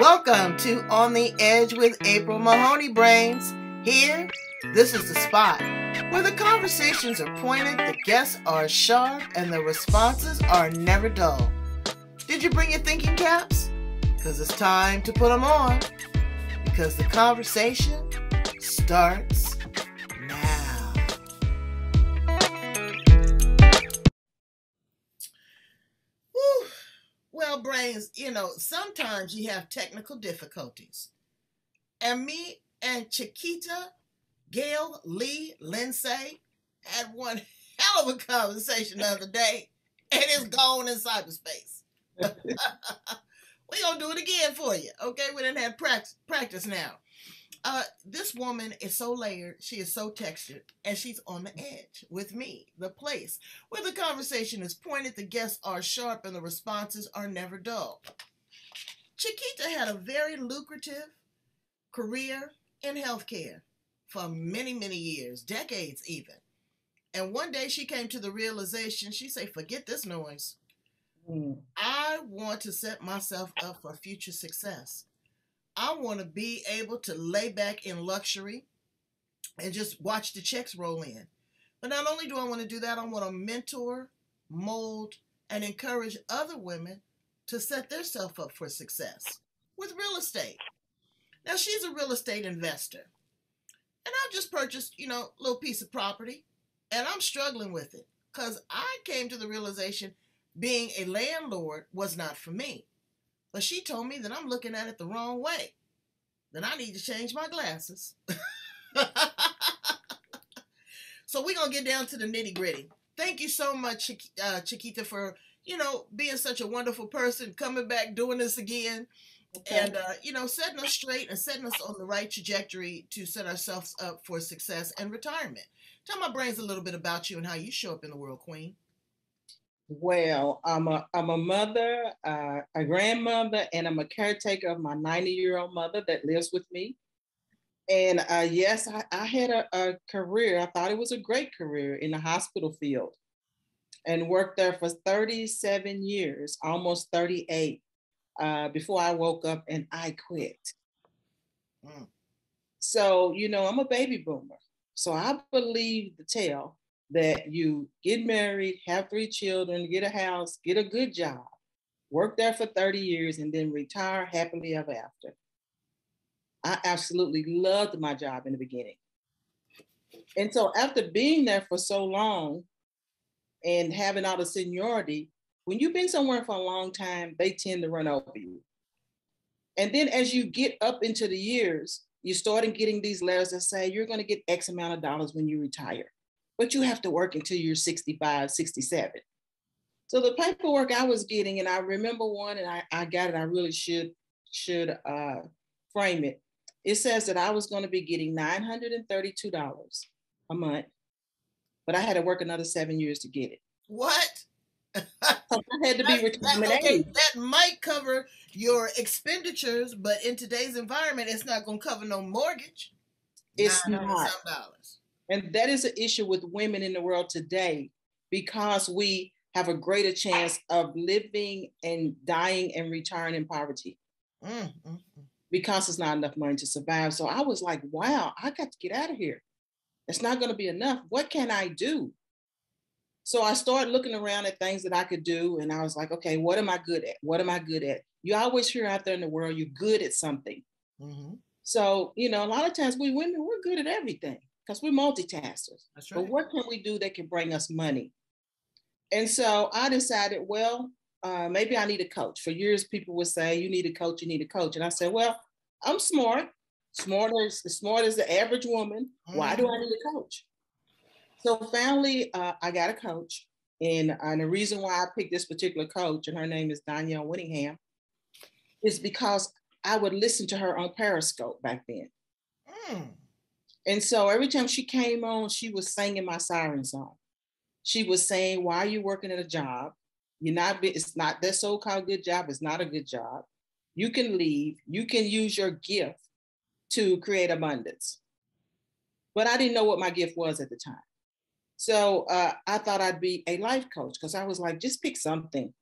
Welcome to On the Edge with April Mahoney Brains. Here, this is the spot where the conversations are pointed, the guests are sharp, and the responses are never dull. Did you bring your thinking caps? Because it's time to put them on. Because the conversation starts now. Whew. Well, brains, you know, sometimes you have technical difficulties. And me and Chiquita, Gail, Lee, Lindsay had one hell of a conversation the other day, and it's gone in cyberspace. We're going to do it again for you, okay? We didn't have practice now. This woman is so layered, she is so textured, and she's on the edge with me, the place where the conversation is pointed, the guests are sharp, and the responses are never dull. Chiquita had a very lucrative career in healthcare for many, many years, decades even. And one day she came to the realization, she said, forget this noise. I want to set myself up for future success. I want to be able to lay back in luxury and just watch the checks roll in. But not only do I want to do that, I want to mentor, mold, and encourage other women to set themselves up for success with real estate. Now, she's a real estate investor. And I just purchased, you know, a little piece of property, and I'm struggling with it because I came to the realization being a landlord was not for me. But she told me that I'm looking at it the wrong way, that I need to change my glasses. So we're going to get down to the nitty gritty. Thank you so much, Chiquita, for, you know, being such a wonderful person, coming back, doing this again. Okay. And, you know, setting us straight and setting us on the right trajectory to set ourselves up for success and retirement. Tell my brains a little bit about you and how you show up in the world, Queen. Well, I'm a mother, a grandmother, and I'm a caretaker of my 90-year-old mother that lives with me. And yes, I had a career. I thought it was a great career in the hospital field and worked there for 37 years, almost 38. Before I woke up and I quit. Mm. So, you know, I'm a baby boomer. So I believe the tale that you get married, have 3 children, get a house, get a good job, work there for 30 years, and then retire happily ever after. I absolutely loved my job in the beginning. And so after being there for so long and having all the seniority, when you've been somewhere for a long time, they tend to run over you. And then as you get up into the years, you start getting these letters that say you're going to get X amount of dollars when you retire, but you have to work until you're 65, 67. So the paperwork I was getting, and I remember one, and I got it, I really should frame it. It says that I was going to be getting $932 a month, but I had to work another 7 years to get it. What? I had to be retirement age. That might cover your expenditures, but in today's environment, it's not going to cover no mortgage. It's not. And that is an issue with women in the world today, because we have a greater chance of living and dying and retiring in poverty because it's not enough money to survive. So I was like, wow, I got to get out of here. It's not going to be enough. What can I do? So I started looking around at things that I could do. And I was like, okay, what am I good at? What am I good at? You always hear out there in the world, you're good at something. Mm-hmm. So, you know, a lot of times we women, we're good at everything because we're multitaskers. That's right. But what can we do that can bring us money? And so I decided, well, maybe I need a coach. For years, people would say, you need a coach, you need a coach. And I said, well, I'm smart as the average woman. Mm-hmm. Why do I need a coach? So finally, I got a coach, and the reason why I picked this particular coach, and her name is Danielle Whittingham, is because I would listen to her on Periscope back then. Mm. And so every time she came on, she was singing my siren song. She was saying, why are you working at a job? You're not, it's not that so-called good job. It's not a good job. You can leave. You can use your gift to create abundance. But I didn't know what my gift was at the time. So I thought I'd be a life coach because I was like, just pick something.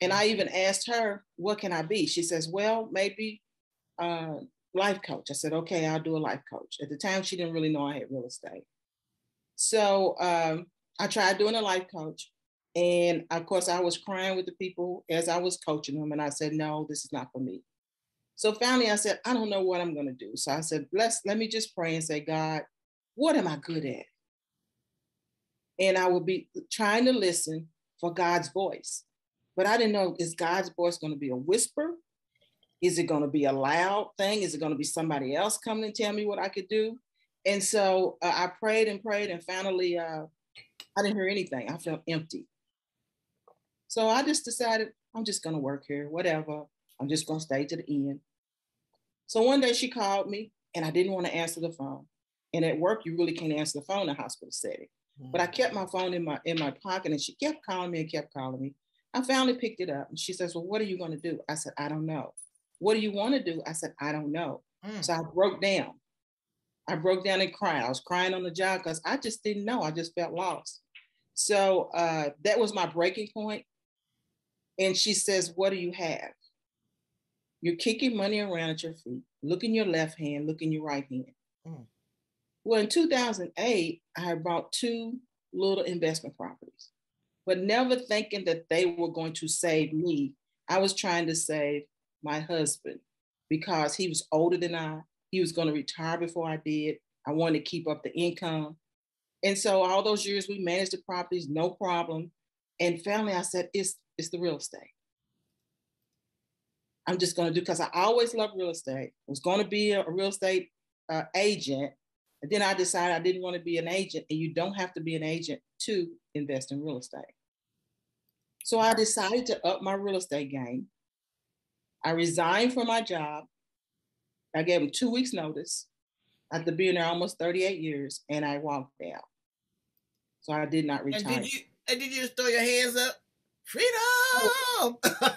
And I even asked her, what can I be? She says, well, maybe life coach. I said, okay, I'll do a life coach. At the time, she didn't really know I had real estate. So I tried doing a life coach. And of course, I was crying with the people as I was coaching them. And I said, no, this is not for me. So finally, I said, I don't know what I'm going to do. So I said, let me just pray and say, God, what am I good at? And I would be trying to listen for God's voice. But I didn't know, is God's voice going to be a whisper? Is it going to be a loud thing? Is it going to be somebody else coming and tell me what I could do? And so I prayed and prayed, and finally, I didn't hear anything. I felt empty. So I just decided, I'm just going to work here, whatever. I'm just going to stay to the end. So one day she called me, and I didn't want to answer the phone. And at work, you really can't answer the phone in a hospital setting. Mm-hmm. But I kept my phone in my pocket, and she kept calling me and kept calling me. I finally picked it up, and she says, well, what are you going to do? I said, I don't know. What do you want to do? I said, I don't know. Mm. So I broke down. And cried. I was crying on the job because I just didn't know. I just felt lost. So that was my breaking point. And she says, what do you have? You're kicking money around at your feet. Look in your left hand, look in your right hand. Mm. Well, in 2008, I bought two little investment properties, but never thinking that they were going to save me. I was trying to save my husband because he was older than I. He was going to retire before I did. I wanted to keep up the income. And so all those years we managed the properties, no problem. And finally I said, it's the real estate. I'm just going to do, because I always loved real estate. I was going to be a real estate agent. And then I decided I didn't want to be an agent, and you don't have to be an agent to invest in real estate. So I decided to up my real estate game. I resigned from my job. I gave him 2 weeks notice after being there almost 38 years, and I walked out. So I did not retire. And did you just throw your hands up? Freedom!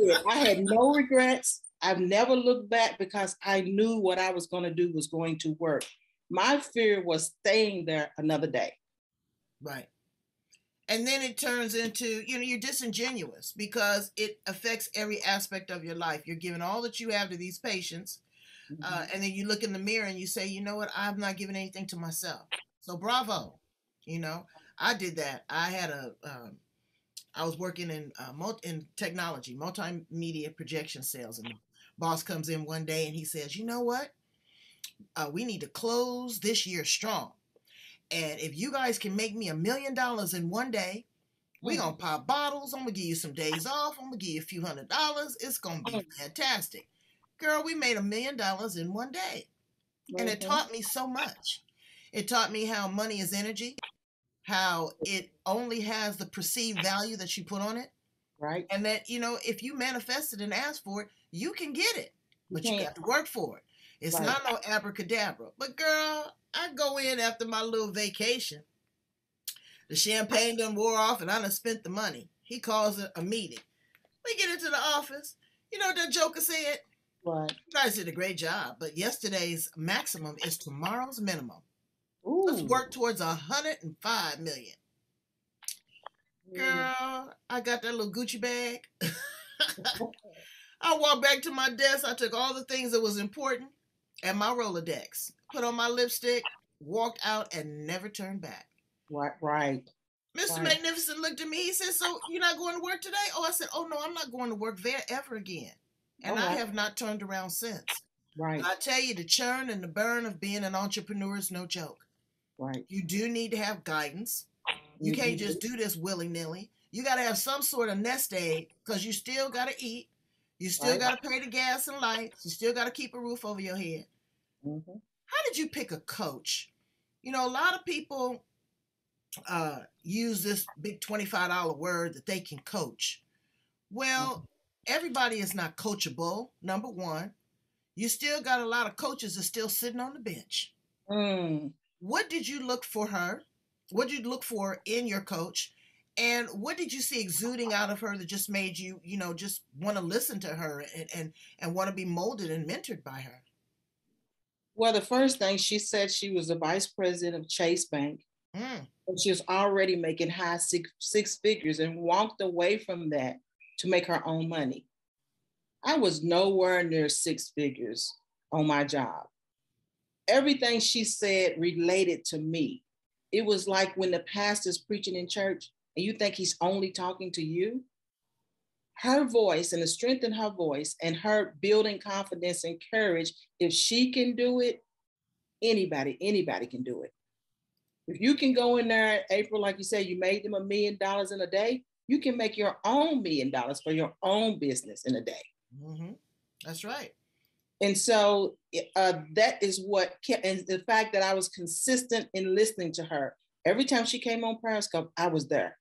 Yeah, I had no regrets. I've never looked back because I knew what I was going to do was going to work. My fear was staying there another day. Right. And then it turns into, you know, you're disingenuous because it affects every aspect of your life. You're giving all that you have to these patients. And then you look in the mirror and you say, you know what, I'm not giving anything to myself. So bravo. You know, I did that. I had I was working in technology, multimedia projection sales. And the boss comes in one day and he says, you know what, we need to close this year strong. And if you guys can make me $1 million in one day, we're going to pop bottles. I'm going to give you some days off. I'm going to give you a few $100s. It's going to be fantastic. Girl, we made $1 million in one day. And it taught me so much. It taught me how money is energy, how it only has the perceived value that you put on it. Right. And that, you know, if you manifest it and ask for it, you can get it, but you have to work for it. It's not no abracadabra. But girl, I go in after my little vacation. The champagne done wore off and I done spent the money. He calls a meeting. We get into the office. You know what that joker said? What? You guys did a great job, but yesterday's maximum is tomorrow's minimum. Ooh. Let's work towards $105 million. Girl, I got that little Gucci bag. I walked back to my desk. I took all the things that was important and my Rolodex, put on my lipstick, walked out, and never turned back. Right. Mr. Magnificent looked at me. He said, so you're not going to work today? Oh, I said, oh, no, I'm not going to work there ever again. And I have not turned around since. Right. I tell you, the churn and the burn of being an entrepreneur is no joke. Right. You do need to have guidance. You can't just do this willy-nilly. You got to have some sort of nest egg because you still got to eat. You still got to pay the gas and lights. You still got to keep a roof over your head. Mm-hmm. How did you pick a coach? You know, a lot of people use this big $25 word that they can coach. Well, everybody is not coachable, number one. You still got a lot of coaches that are still sitting on the bench. Mm. What did you look for her? What did you look for in your coach? And what did you see exuding out of her that just made you, you know, just want to listen to her and want to be molded and mentored by her? Well, the first thing she said, she was the vice president of Chase Bank. Mm. And she was already making high six figures and walked away from that to make her own money. I was nowhere near six figures on my job. Everything she said related to me. It was like when the pastor's preaching in church and you think he's only talking to you. Her voice and the strength in her voice and her building confidence and courage, if she can do it, anybody can do it. If you can go in there, April, like you said, you made them $1 million in a day, you can make your own $1 million for your own business in a day. Mm-hmm. That's right. And so that is what kept, and the fact that I was consistent in listening to her. Every time she came on Periscope, I was there.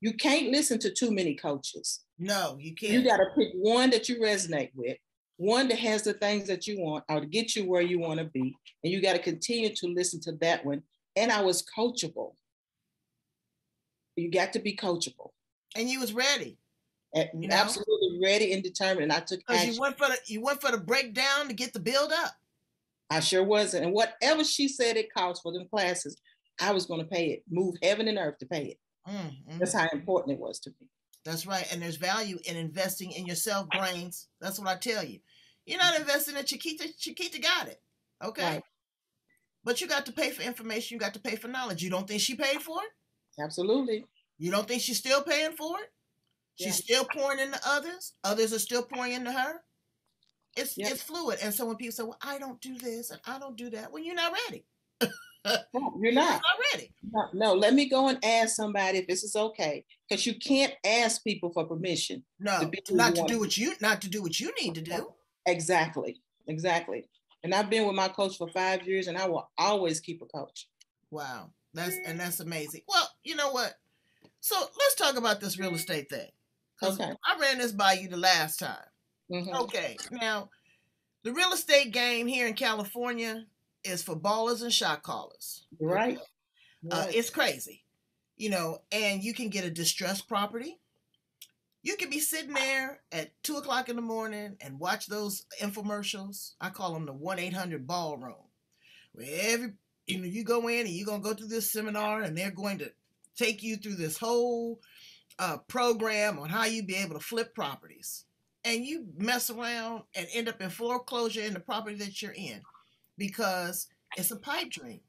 You can't listen to too many coaches. No, you can't. You got to pick one that you resonate with, one that has the things that you want, or to get you where you want to be. And you got to continue to listen to that one. And I was coachable. You got to be coachable. And you was ready. You know? Absolutely ready and determined. I took action. You went for the breakdown to get the build up. I sure wasn't. And whatever she said it cost for them classes, I was going to pay it. Move heaven and earth to pay it. Mm-hmm. That's how important it was to me. That's right. And there's value in investing in yourself, brains. That's what I tell you. You're not investing in Chiquita. Chiquita got it. Okay. Right. But you got to pay for information. You got to pay for knowledge. You don't think she paid for it? Absolutely. You don't think she's still paying for it? She's still pouring into others. Others are still pouring into her. It's fluid. And so when people say, well, I don't do this and I don't do that. Well, you're not ready. No, you're not. You're not ready. No, let me go and ask somebody if this is okay. Because you can't ask people for permission. No, not to do what you need to do. Exactly. Exactly. And I've been with my coach for 5 years and I will always keep a coach. Wow. That's amazing. Well, you know what? So let's talk about this real estate thing. Okay. I ran this by you the last time. Mm-hmm. Okay. Now, the real estate game here in California is for ballers and shot callers. Right. Right. It's crazy, you know, and you can get a distressed property. You can be sitting there at 2 o'clock in the morning and watch those infomercials. I call them the 1-800 ballroom, where you go in and you're going to go through this seminar and they're going to take you through this whole program on how you be able to flip properties, and you mess around and end up in foreclosure in the property that you're in because it's a pipe dream.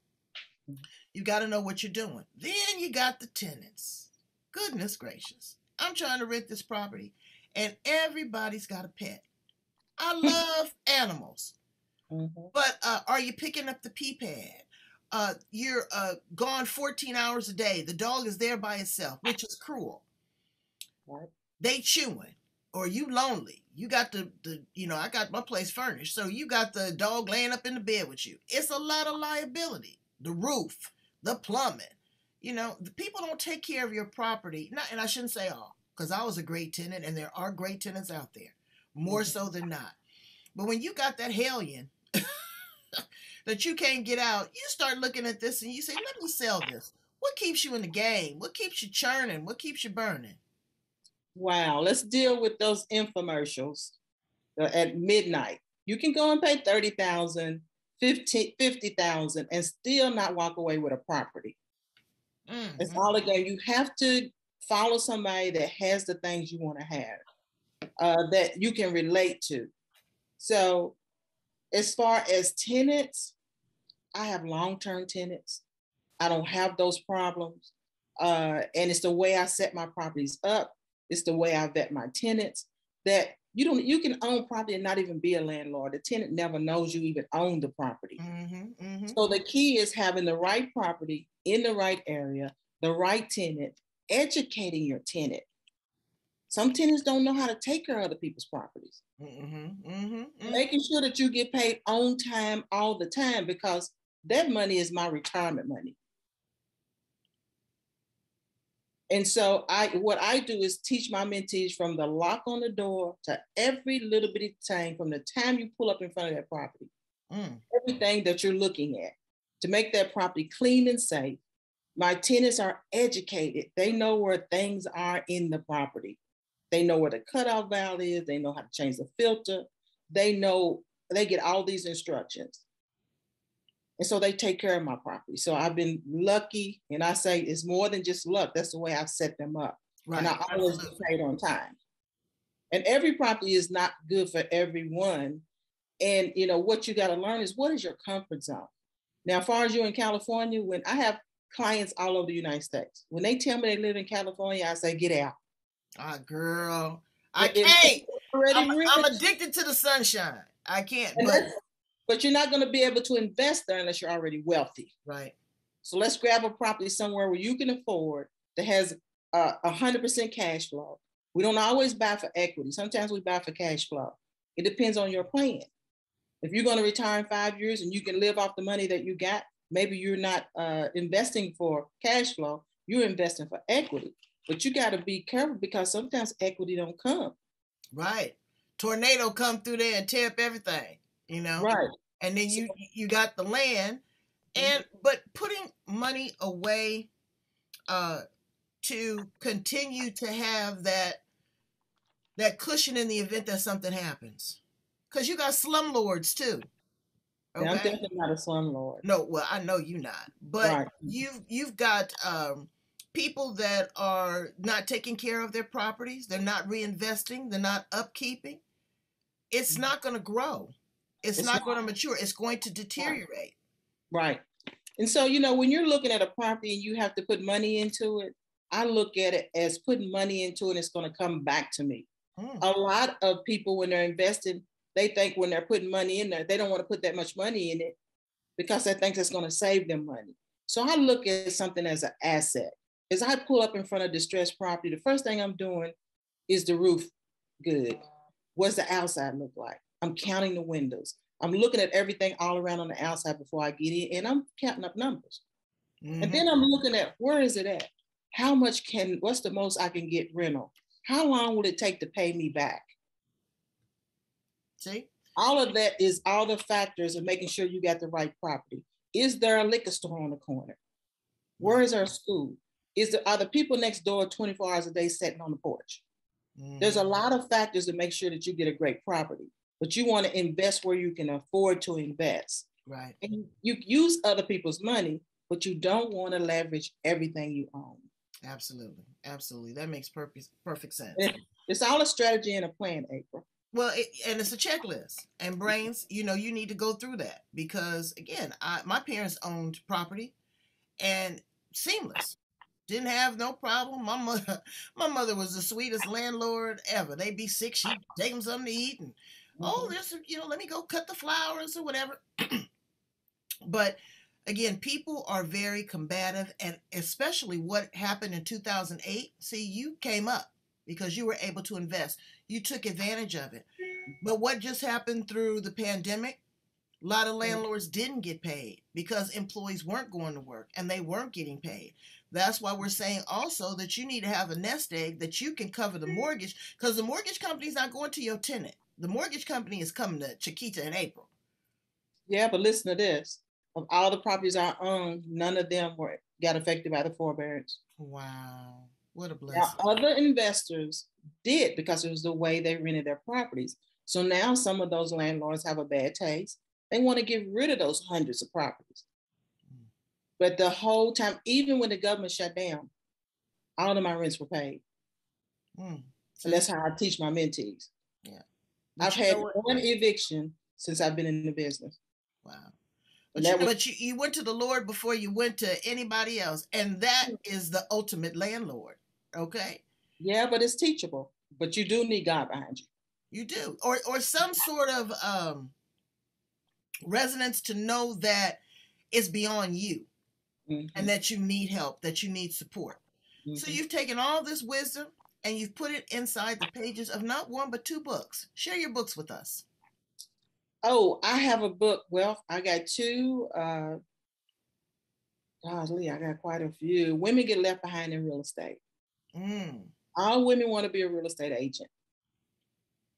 You got to know what you're doing. Then you got the tenants. Goodness gracious. I'm trying to rent this property and everybody's got a pet. I love animals, mm-hmm. But are you picking up the pee pad? You're gone 14 hours a day. The dog is there by itself, which is cruel. What? They chewing, or you lonely. You got I got my place furnished. So you got the dog laying up in the bed with you. It's a lot of liability. The roof, the plumbing, the people don't take care of your property. Not, and I shouldn't say all, because I was a great tenant and there are great tenants out there, more so than not. But when you got that hellion, that you can't get out, you start looking at this and you say, let me sell this. What keeps you in the game? What keeps you churning? What keeps you burning? Wow. Let's deal with those infomercials at midnight. You can go and pay $30,000, $50,000 and still not walk away with a property. Mm-hmm. It's all a game. You have to follow somebody that has the things you want to have, that you can relate to. So as far as tenants, I have long-term tenants. I don't have those problems. And it's the way I set my properties up. It's the way I vet my tenants, that you can own property and not even be a landlord. The tenant never knows you even own the property. Mm-hmm, mm-hmm. So the key is having the right property in the right area, the right tenant, educating your tenant. Some tenants don't know how to take care of other people's properties. Mm-hmm, mm-hmm, mm-hmm. Making sure that you get paid on time all the time, because that money is my retirement money. And so what I do is teach my mentees from the lock on the door to every little bitty thing, from the time you pull up in front of that property, everything that you're looking at to make that property clean and safe. My tenants are educated. They know where things are in the property. They know where the cutoff valve is. They know how to change the filter. They get all these instructions. And so they take care of my property. So I've been lucky. And I say it's more than just luck. That's the way I've set them up. Right. And I always get paid on time. And every property is not good for everyone. And, you know, what you got to learn is what is your comfort zone? Now, as far as you're in California, when I have clients all over the United States, when they tell me they live in California, I say, get out. Ah, girl, I can't. I'm addicted to the sunshine. I can't. But you're not going to be able to invest there unless you're already wealthy. Right. So let's grab a property somewhere where you can afford that has 100% cash flow. We don't always buy for equity. Sometimes we buy for cash flow. It depends on your plan. If you're going to retire in 5 years and you can live off the money that you got, maybe you're not investing for cash flow. You're investing for equity. But you got to be careful because sometimes equity don't come. Right. Tornado come through there and tear up everything, you know? Right. And then you got the land. And but putting money away to continue to have that cushion in the event that something happens. Because you got slumlords too. Okay? Yeah, I'm definitely not a slumlord. No, well, I know you're not. But right. You've got people that are not taking care of their properties. They're not reinvesting. They're not upkeeping. It's not going to grow. It's not going to mature. It's going to deteriorate. Right. Right. And so, you know, when you're looking at a property and you have to put money into it, I look at it as putting money into it, it's going to come back to me. A lot of people, when they're investing, they think when they're putting money in there, they don't want to put that much money in it because they think it's going to save them money. So I look at something as an asset. As I pull up in front of distressed property, the first thing I'm doing is the roof good. What's the outside look like? I'm counting the windows. I'm looking at everything all around on the outside before I get in, and I'm counting up numbers. Mm-hmm. And then I'm looking at where is it at? How much what's the most I can get rental? How long will it take to pay me back? See? All of that is all the factors of making sure you got the right property. Is there a liquor store on the corner? Where is our school? Are the people next door 24 hours a day sitting on the porch? Mm-hmm. There's a lot of factors to make sure that you get a great property. But you want to invest where you can afford to invest. Right. And you use other people's money, but you don't want to leverage everything you own. Absolutely. Absolutely. That makes perfect sense. It's all a strategy and a plan, April. Well, and it's a checklist. And brains, you know, you need to go through that because, again, my parents owned property and seamless. Didn't have no problem. My mother was the sweetest landlord ever. They'd be sick. She'd take them something to eat and oh, this, you know, let me go cut the flowers or whatever. But again, people are very combative, and especially what happened in 2008. See, you came up because you were able to invest. You took advantage of it. But what just happened through the pandemic, a lot of landlords didn't get paid because employees weren't going to work and they weren't getting paid. That's why we're saying also that you need to have a nest egg that you can cover the mortgage because the mortgage company's not going to your tenant. The mortgage company is coming to Chiquita in April. Yeah, but listen to this. Of all the properties I own, none of them got affected by the forbearance. Wow. What a blessing. Now, other investors did because it was the way they rented their properties. So now some of those landlords have a bad taste. They want to get rid of those hundreds of properties. Mm. But the whole time, even when the government shut down, all of my rents were paid. Mm. So that's how I teach my mentees. Yeah. I've had one eviction since I've been in the business. Wow. But you went to the Lord before you went to anybody else. And that is the ultimate landlord. Okay. Yeah, but it's teachable. But you do need God behind you. You do. Or some sort of resonance to know that it's beyond you and that you need help, that you need support. Mm-hmm. So you've taken all this wisdom and you've put it inside the pages of not one, but two books. Share your books with us. Oh, I have a book. Well, I got two. Golly, I got quite a few. Women Get Left Behind in Real Estate. Mm. All women want to be a real estate agent.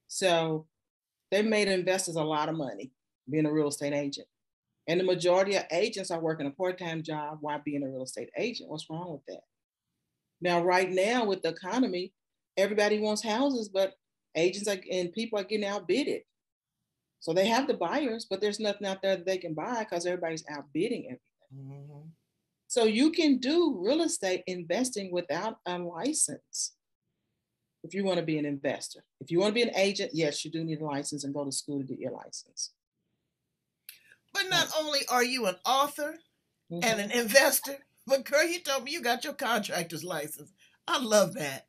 So they made investors a lot of money being a real estate agent. And the majority of agents are working a part-time job while being a real estate agent. What's wrong with that? Now, right now with the economy, everybody wants houses, but agents and people are getting outbidded. So they have the buyers, but there's nothing out there that they can buy because everybody's outbidding everything. Mm-hmm. So you can do real estate investing without a license. if you want to be an investor. If you want to be an agent, yes, you do need a license and go to school to get your license. But not only are you an author and an investor, but girl, you told me you got your contractor's license. I love that.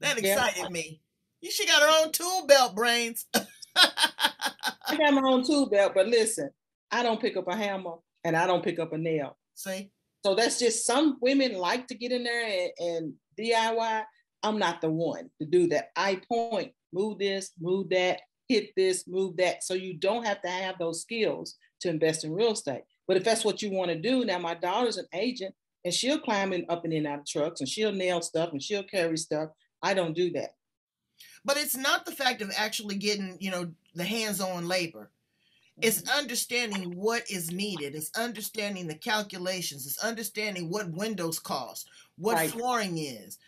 That excited me. She got her own tool belt, Brains. I got my own tool belt, but listen, I don't pick up a hammer and I don't pick up a nail. See? So that's just, some women like to get in there and DIY. I'm not the one to do that. I point, move this, move that, hit this, move that. So you don't have to have those skills to invest in real estate. But if that's what you want to do, now my daughter's an agent and she'll climb in, up and in out of trucks and she'll nail stuff and she'll carry stuff. I don't do that. But it's not the fact of actually getting, you know, the hands-on labor. It's understanding what is needed. It's understanding the calculations. It's understanding what windows cost, what flooring is,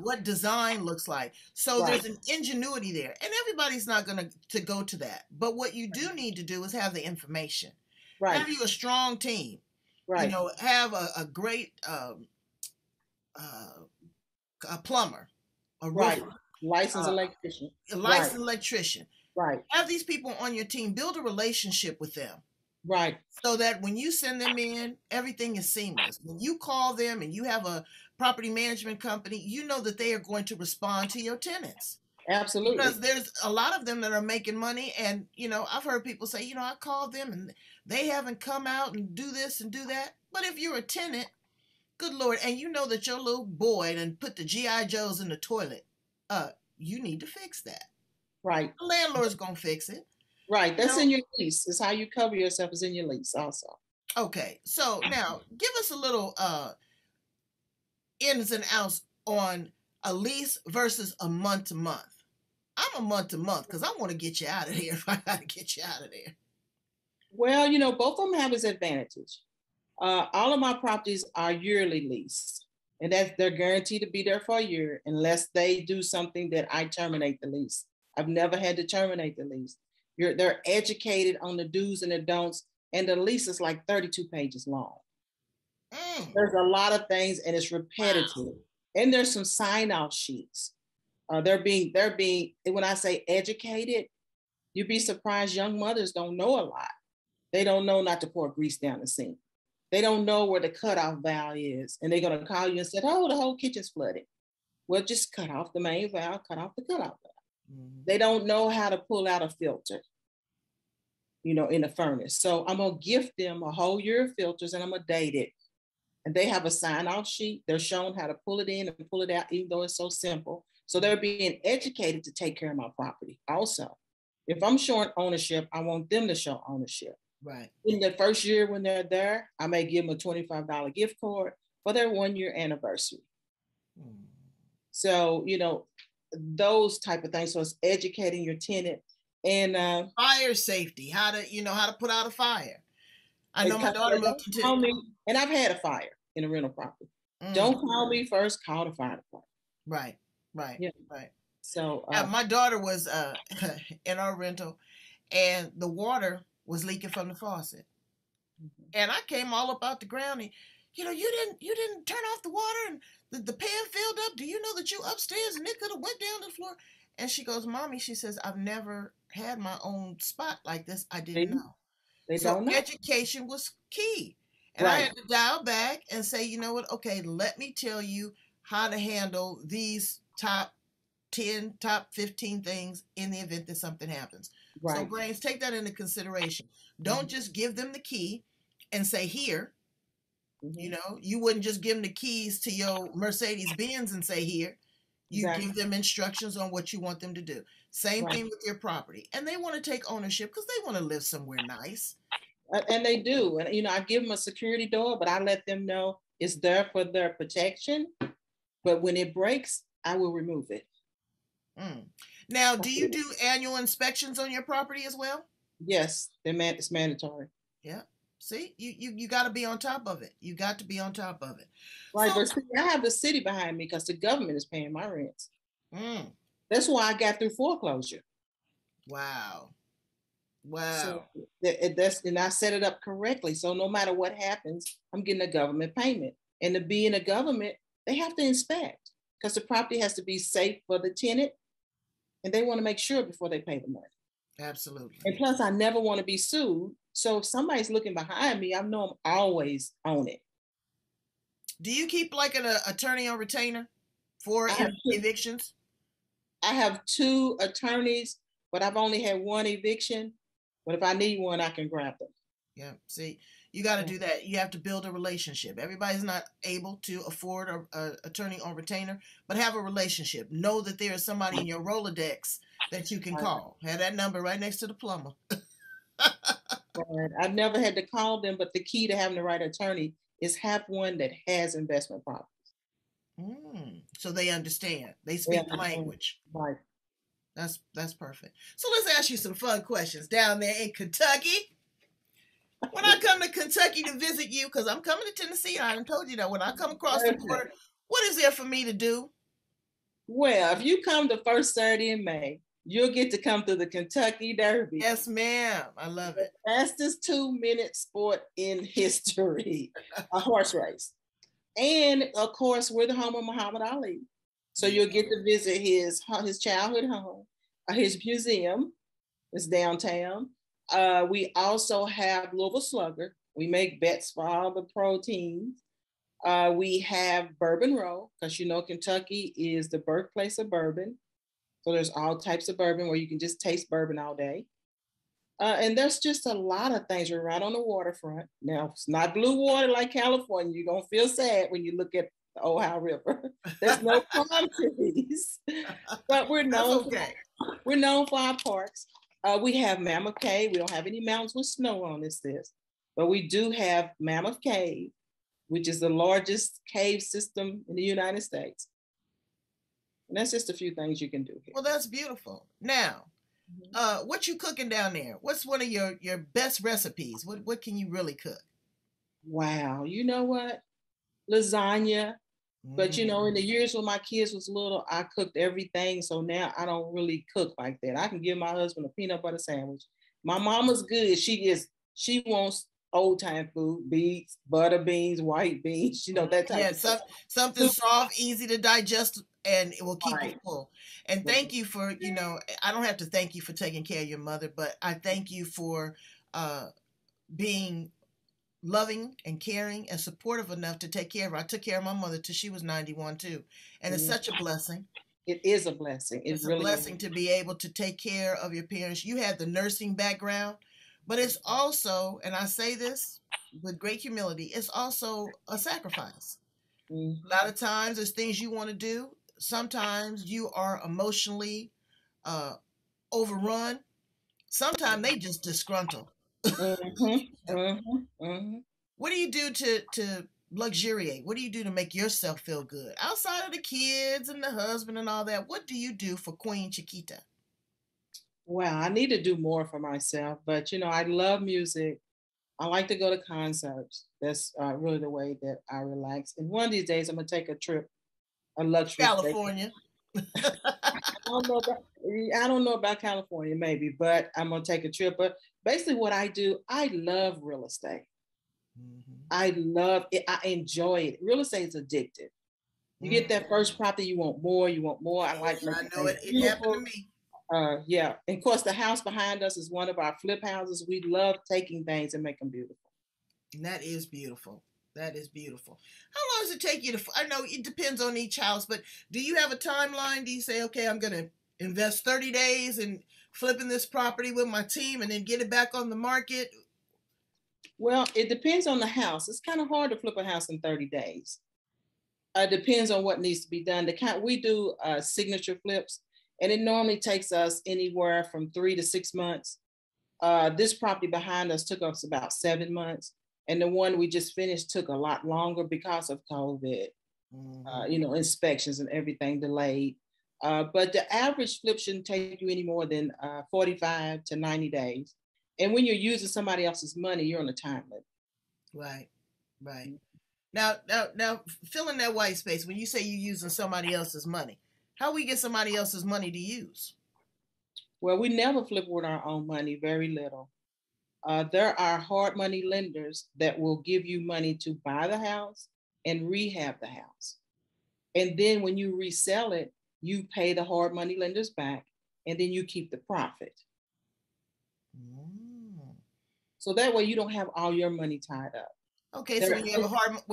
what design looks like. So there's an ingenuity there. And everybody's not going to go to that. But what you do need to do is have the information. Right. Have you a strong team. Right. You know, have a great a plumber, a roofer. Right. Licensed electrician. Licensed electrician. Right. Have these people on your team. Build a relationship with them. Right. So that when you send them in, everything is seamless. When you call them and you have a property management company, you know that they are going to respond to your tenants. Absolutely. Because there's a lot of them that are making money. And, you know, I've heard people say, you know, I called them and they haven't come out and do this and do that. But if you're a tenant, good Lord, and you know that your little boy done put the G.I. Joes in the toilet, you need to fix that. Right. The landlord's going to fix it. Right. That's in your lease. It's how you cover yourself is in your lease also. Okay. So now give us a little ins and outs on a lease versus a month to month. I'm a month to month because I want to get you out of here if I got to get you out of there. Well, you know, both of them have its advantages. All of my properties are yearly leased. And that they're guaranteed to be there for a year unless they do something that I terminate the lease. I've never had to terminate the lease. They're educated on the do's and the don'ts, and the lease is like 32 pages long. Mm. There's a lot of things, and it's repetitive. Wow. And there's some sign-off sheets. They're being when I say educated, you'd be surprised. Young mothers don't know a lot. They don't know not to pour grease down the sink. They don't know where the cutoff valve is, and they're going to call you and say, oh, the whole kitchen's flooded. Well, just cut off the main valve, cut off the cutoff valve. Mm-hmm. They don't know how to pull out a filter, you know, in a furnace. So I'm going to gift them a whole year of filters, and I'm going to date it. And they have a sign-off sheet. They're shown how to pull it in and pull it out, even though it's so simple. So they're being educated to take care of my property also. If I'm showing ownership, I want them to show ownership. Right. In the first year when they're there, I may give them a $25 gift card for their one-year anniversary. Mm. So, you know, those type of things. So it's educating your tenant and fire safety, how to, you know, how to put out a fire. I know my daughter moved to me, and I've had a fire in a rental property. Mm. Don't call me first, call the fire department. Right, right, right. So my daughter was in our rental, and the water was leaking from the faucet. And I came all up out the ground and, you know, you didn't turn off the water and the pan filled up. Do you know that you upstairs and it could have went down to the floor? And she goes, Mommy, she says, I've never had my own spot like this. I didn't know. They so don't know. Education was key. And I had to dial back and say, you know what? Okay, let me tell you how to handle these top 10, top 15 things in the event that something happens. Right. So Brains, take that into consideration. Don't just give them the key and say, here, you know, you wouldn't just give them the keys to your Mercedes-Benz and say, here, you give them instructions on what you want them to do. Same thing with your property. And they want to take ownership because they want to live somewhere nice. And they do. And, you know, I give them a security door, but I let them know it's there for their protection. But when it breaks, I will remove it. Mm. Now, do you do annual inspections on your property as well? Yes, it's mandatory. Yeah. See, you got to be on top of it. You got to be on top of it. Right. So, but see, I have the city behind me because the government is paying my rents. Mm. That's why I got through foreclosure. Wow. Wow. So and I set it up correctly. So no matter what happens, I'm getting a government payment. And to be in a government, they have to inspect. because the property has to be safe for the tenant, and they want to make sure before they pay the money. Absolutely. And plus, I never want to be sued. So if somebody's looking behind me, I know I'm always on it. Do you keep like an attorney on retainer for evictions? I have two attorneys, but I've only had one eviction. But if I need one, I can grab them. Yeah. See, you got to do that. You have to build a relationship. Everybody's not able to afford an attorney on retainer, but have a relationship. Know that there is somebody in your Rolodex that you can call. Have that number right next to the plumber. I've never had to call them, but the key to having the right attorney is have one that has investment properties. So they understand. They speak the language. Right. That's perfect. So let's ask you some fun questions down there in Kentucky. When I come to Kentucky to visit you, because I'm coming to Tennessee, I haven't told you that. When I come across the border, what is there for me to do? Well, if you come the first Saturday in May, you'll get to come to the Kentucky Derby. Yes, ma'am. I love it. The fastest 2-minute sport in history, a horse race. And, of course, we're the home of Muhammad Ali. So you'll get to visit his childhood home, his museum. It's downtown. We also have Louisville Slugger. We make bets for all the pro teams. We have Bourbon Row, because you know Kentucky is the birthplace of bourbon. So there's all types of bourbon where you can just taste bourbon all day. And there's just a lot of things. We're right on the waterfront. Now, it's not blue water like California. You're going to feel sad when you look at the Ohio River. There's no palm trees. But we're known for our parks. We have Mammoth Cave. We don't have any mountains with snow on this. But we do have Mammoth Cave, which is the largest cave system in the United States. And that's just a few things you can do here. Well, that's beautiful. Now, what you cooking down there? What's one of your best recipes? What can you really cook? Wow. You know what? Lasagna. But, you know, in the years when my kids was little, I cooked everything. So now I don't really cook like that. I can give my husband a peanut butter sandwich. My mama's good. She wants old time food, beets, butter beans, white beans, you know, that type of stuff. Something soft, easy to digest, and it will keep you full. And thank you for, you know, I don't have to thank you for taking care of your mother, but I thank you for being loving and caring and supportive enough to take care of her. I took care of my mother till she was 91 too. And it's such a blessing. It is a blessing. It's really a blessing to be able to take care of your parents. You had the nursing background, but it's also, and I say this with great humility, it's also a sacrifice. A lot of times there's things you want to do. Sometimes you are emotionally overrun. Sometimes they just disgruntled. What do you do to luxuriate? What do you do to make yourself feel good? Outside of the kids and the husband and all that, what do you do for Queen Chiquita? Well, I need to do more for myself, but you know, I love music. I like to go to concerts. That's really the way that I relax. And one of these days, I'm going to take a trip, a luxury California. I don't know about California, maybe, but I'm going to take a trip. But basically what I do, I love real estate. I love it. I enjoy it. Real estate is addictive. You get that first property, you want more, you want more. I know it happened to me. Yeah. And of course, the house behind us is one of our flip houses. We love taking things and make them beautiful. And that is beautiful. That is beautiful. How long does it take you to, I know it depends on each house, but do you have a timeline? Do you say, okay, I'm going to invest 30 days in flipping this property with my team and then get it back on the market? Well, it depends on the house. It's kind of hard to flip a house in 30 days. It depends on what needs to be done. We do signature flips, and it normally takes us anywhere from 3 to 6 months. This property behind us took us about 7 months. And the one we just finished took a lot longer because of COVID, you know, inspections and everything delayed. But the average flip shouldn't take you any more than 45 to 90 days. And when you're using somebody else's money, you're on a time limit. Right, right. Now, fill in that white space. When you say you're using somebody else's money, how we get somebody else's money to use? Well, we never flip with our own money, very little. There are hard money lenders that will give you money to buy the house and rehab the house. And then when you resell it, you pay the hard money lenders back, and then you keep the profit. Mm. So that way you don't have all your money tied up. Okay, so when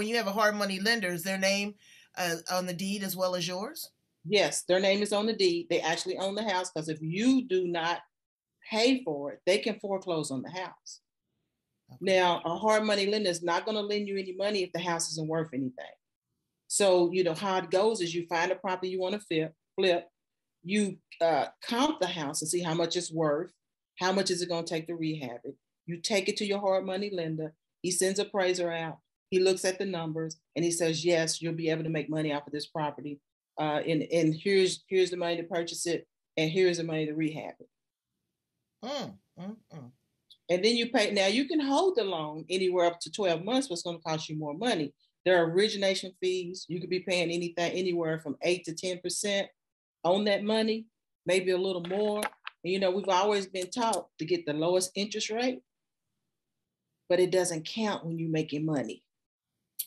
you have a hard money lender, is their name on the deed as well as yours? Yes, their name is on the deed. They actually own the house, because if you do not pay for it, they can foreclose on the house. Okay. Now, a hard money lender is not going to lend you any money if the house isn't worth anything. So, you know, how it goes is you find a property you want to flip, you comp the house and see how much it's worth, how much is it going to take to rehab it. You take it to your hard money lender. He sends an appraiser out. He looks at the numbers and he says, yes, you'll be able to make money off of this property. And here's the money to purchase it. And here's the money to rehab it. Mm, mm, mm. And then you pay. Now you can hold the loan anywhere up to 12 months, but it's going to cost you more money. There are origination fees. You could be paying anything, anywhere from 8 to 10% on that money, maybe a little more. And, you know, we've always been taught to get the lowest interest rate, but it doesn't count when you're making money.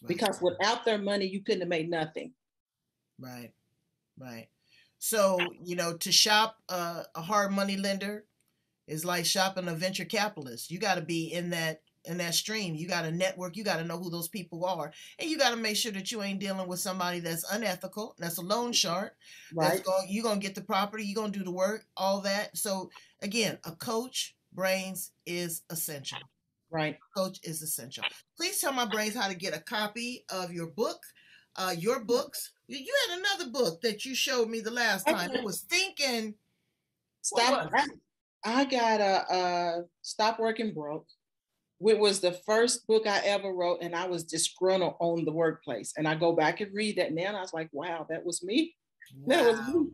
Right. Because without their money, you couldn't have made nothing. Right, right. So, you know, to shop a hard money lender is like shopping a venture capitalist. You got to be in that stream. You got to network. You got to know who those people are. And you got to make sure that you ain't dealing with somebody that's unethical, that's a loan shark. Right. You're going to get the property. You're going to do the work, all that. So, again, a coach, brains is essential. Right. Coach is essential. Please tell my brains how to get a copy of your book, your books. You had another book that you showed me the last time. It was Thinking. Stop. I got a Stop Working Broke. It was the first book I ever wrote, and I was disgruntled on the workplace. And I go back and read that now, and I was like, wow, that was me. Wow.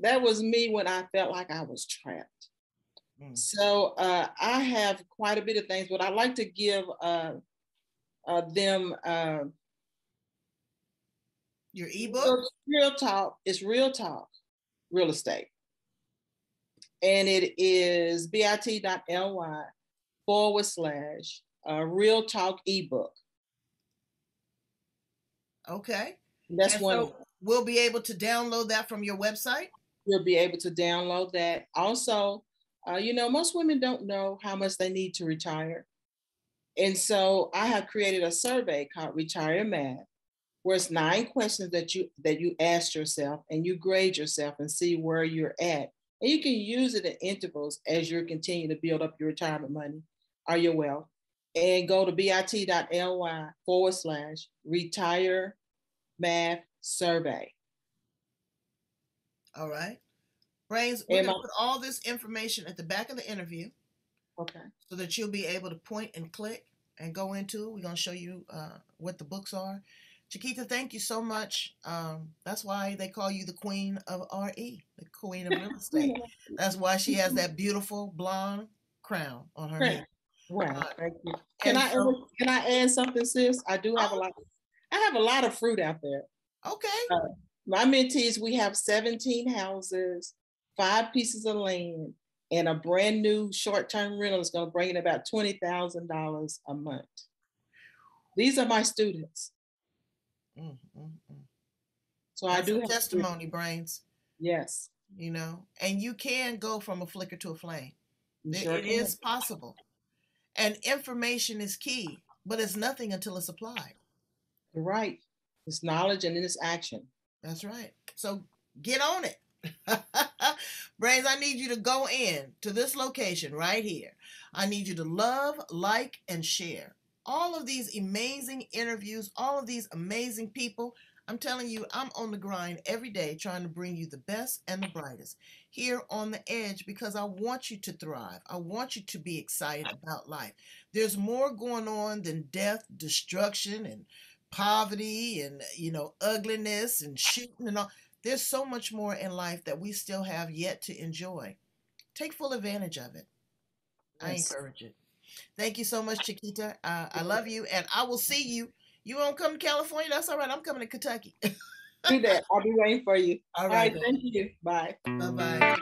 That was me when I felt like I was trapped. So I have quite a bit of things, but I like to give them your ebook. Real talk. It's real talk, real estate, and it is bit.ly/ real talk ebook. Okay, that's one. So we'll be able to download that from your website. We'll be able to download that also. You know, most women don't know how much they need to retire. And so I have created a survey called Retire Math, where it's 9 questions that you ask yourself, and you grade yourself and see where you're at. And you can use it at intervals as you're continuing to build up your retirement money or your wealth. And go to bit.ly/ Retire Math Survey. All right. Brains, we're going to put all this information at the back of the interview, okay, so that you'll be able to point and click and go into it. We're going to show you what the books are. Chiquita, thank you so much. That's why they call you the queen of RE, the queen of real estate. That's why she has that beautiful blonde crown on her head. Wow, thank you. Can I add something, sis? I do have a lot of fruit out there. Okay. My mentees, we have 17 houses. 5 pieces of land, and a brand new short-term rental is going to bring in about $20,000 a month. These are my students. So that's I do have testimony, brains. Yes. You know, and you can go from a flicker to a flame. It is possible. And information is key, but it's nothing until it's applied. You're right. It's knowledge and it's action. That's right. So get on it. Brains, I need you to go in to this location right here. I need you to love, like, and share all of these amazing interviews, all of these amazing people. I'm telling you, I'm on the grind every day trying to bring you the best and the brightest here on The Edge, because I want you to thrive. I want you to be excited about life. There's more going on than death, destruction, and poverty, and, you know, ugliness and shooting and all. There's so much more in life that we still have yet to enjoy. Take full advantage of it. Yes. I encourage it. Thank you so much, Chiquita. I love you, and I will see you. You won't come to California? That's all right. I'm coming to Kentucky. Do that. I'll be waiting for you. All right. Thank you. Bye. Bye-bye.